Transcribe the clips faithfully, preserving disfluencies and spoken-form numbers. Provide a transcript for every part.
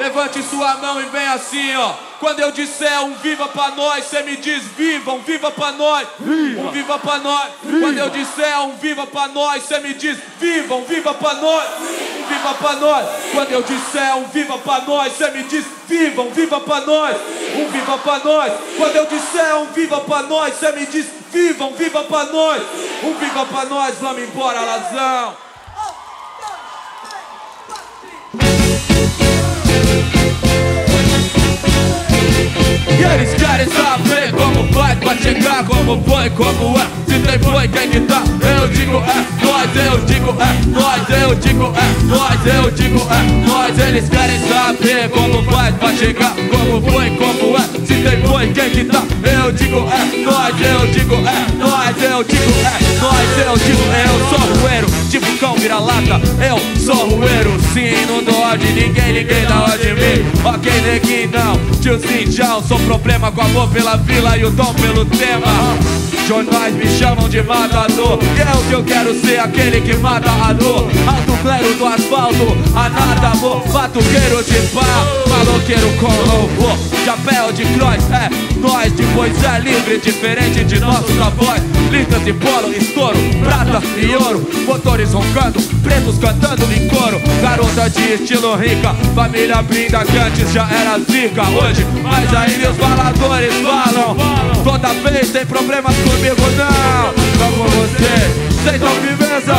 Levante sua mão e vem assim, ó. Quando eu disser um viva pra nós, você me diz viva, um viva pra nós, viva. Um viva pra nós. Viva. Quando eu disser um viva pra nós, você me diz viva, um viva pra nós, viva. Um viva pra nós. Viva. Quando eu disser um viva pra nós, você me diz viva, um viva pra nós, viva. Um viva pra nós. Quando eu disser um viva pra nós, você me diz viva, um viva pra nós, viva. Um viva pra nós. Vamos embora, Lazão. E eles querem saber como faz pra chegar, como foi, como é. Se tem foi, quem que tá? Eu digo é nós, eu digo é nós, eu digo é nós, eu digo é nós. Eles querem saber como faz pra chegar, como foi, como é. Se tem foi, quem que tá? Eu digo é nós, eu digo é nós, eu digo é nós, eu digo é. Eu sou roeiro, tipo cão vira-lata. Eu sou roeiro, sim, não dou de ninguém, ninguém dá ó de mim. Ok, neguinho, não, tiozinho, tchau. Sou problema com amor pela vila e o dom pelo tema. Jornais me chamam de matador e é o que eu quero ser, aquele que mata a dor. Alto clero do asfalto, a nada amor, batuqueiro de pá, maloqueiro com louvor. Chapéu de cross, é nós de poesia livre, diferente de nossos avós. Litas de polo, estouro, prata e ouro. Motores roncando, pretos cantando em coro. Garota de estilo rica, família brinda que antes já era zica. Hoje, mas ainda os faladores falam. Toda vez tem problemas comigo, não. Como você, sem tão viveza,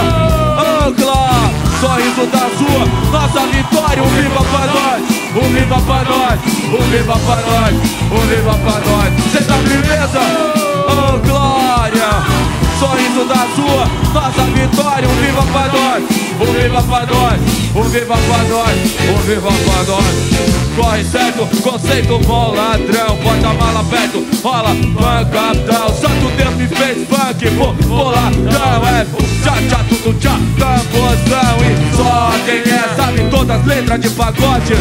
oh, claro. Sorriso da sua, nossa vitória. Um viva pra nós, um viva pra nós, um viva pra nós, um viva pra nós. Sem tão viveza, oh, glória. Sorriso da sua, nossa vitória. Um viva pra nós, um viva pra nós, um viva pra nós, um viva pra nós. Corre certo, conceito bom, ladrão. Porta-mala perto, rola, banca, tal. Santo Deus me fez funk, vou, vou ladrão. É tchá, tchá, tudo tchá, tamborzão. E só quem é, sabe todas as letras de pagode.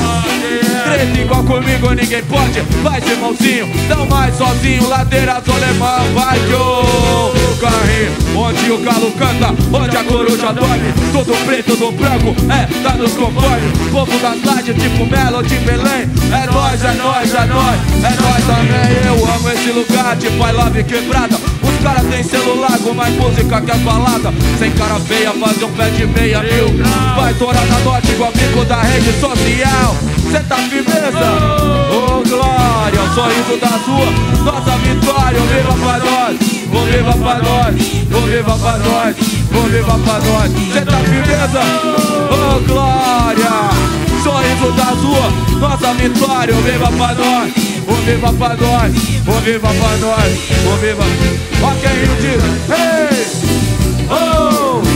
Treta igual comigo, ninguém pode. Vai, irmãozinho, não mais sozinho. Ladeira, solemão, vai que o carrinho. Onde o galo canta, onde a coruja dorme. Tudo preto, tudo branco, é, tá nos conformes. Povo das lajes, tipo Melody, Belém. É nóis, é nóis, é nóis, é nóis também. Eu amo esse lugar, tipo I Love Quebrada. Os caras tem celular com mais música que a balada. Sem cara feia, fazer um pé de meia mil. Vai torar na noite igual amigo da rede social. Cê tá firmeza? Oh, glória, o sorriso da sua, nossa vitória. Viva pra nós, oh, viva pra nós, oh, viva pra nós, oh, viva pra nós. Cê tá firmeza? Oh, glória. Sorriso da sua, nossa vitória, o viva pra nós, o viva pra nós, o viva pra nós, o viva. Ó quem riu diz, hey, oh.